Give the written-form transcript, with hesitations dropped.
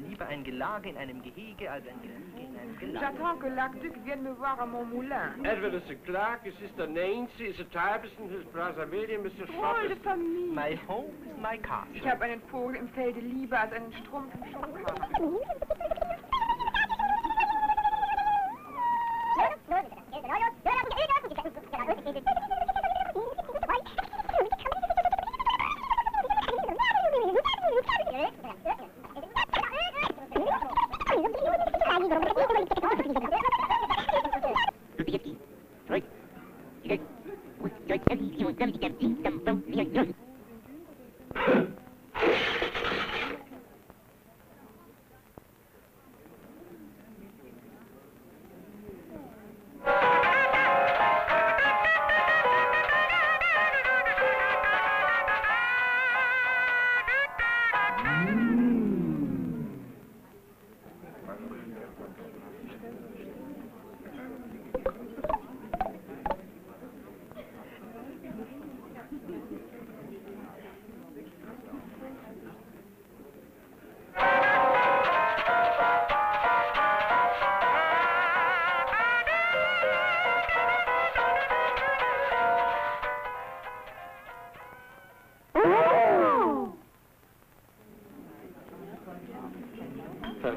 Lieber ein Gelage in einem Gehege als ein Gehege in einem Gelage. J'attends que l'Arctique vienne me voir à mon moulin. Edward is a clerk, his sister Nancy is a Tyberson, his brother William is a Shopperson. Familie. My home is my castle. Ich habe einen Vogel im Felde lieber als einen Strumpf im Schopfkasten.